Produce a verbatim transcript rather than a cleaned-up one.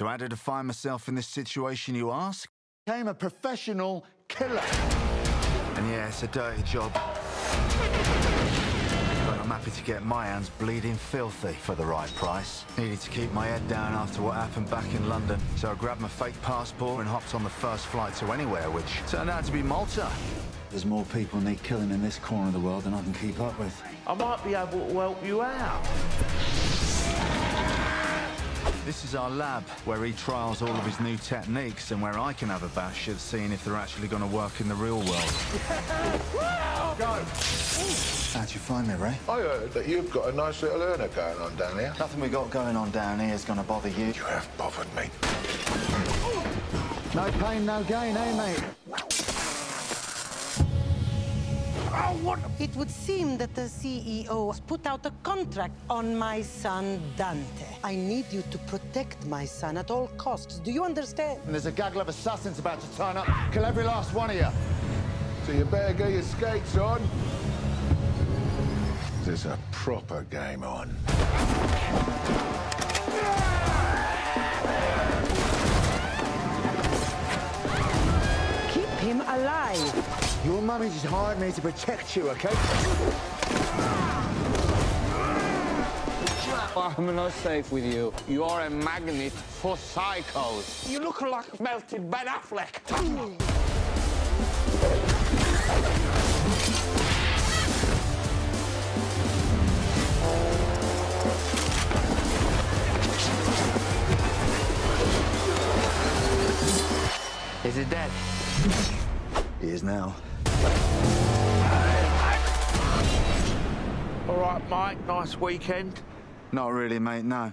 So how to define myself in this situation, you ask? I became a professional killer. And yeah, it's a dirty job. But I'm happy to get my hands bleeding filthy for the right price. Needed to keep my head down after what happened back in London. So I grabbed my fake passport and hopped on the first flight to anywhere, which turned out to be Malta. There's more people need killing in this corner of the world than I can keep up with. I might be able to help you out. This is our lab, where he trials all of his new techniques and where I can have a bash at seeing if they're actually going to work in the real world. Go! How'd you find me, Ray? I heard that you've got a nice little earner going on down here. Nothing we got going on down here is going to bother you. You have bothered me. No pain, no gain, eh, mate? It would seem that the C E O has put out a contract on my son, Dante. I need you to protect my son at all costs. Do you understand? And there's a gaggle of assassins about to turn up. Kill every last one of you. So you better get your skates on. There's a proper game on. Keep him alive. Your mummy just hired me to protect you, okay? I'm not safe with you. You are a magnet for psychos. You look like melted Ben Affleck. Is it dead? He is now. All right, Mike, nice weekend. Not really, mate, no.